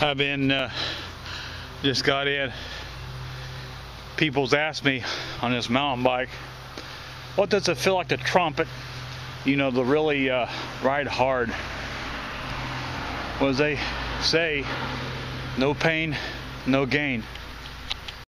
I've been just got in. People's asked me on this mountain bike, what does it feel like to trumpet? You know, to really ride hard. Well, as they say, no pain, no gain.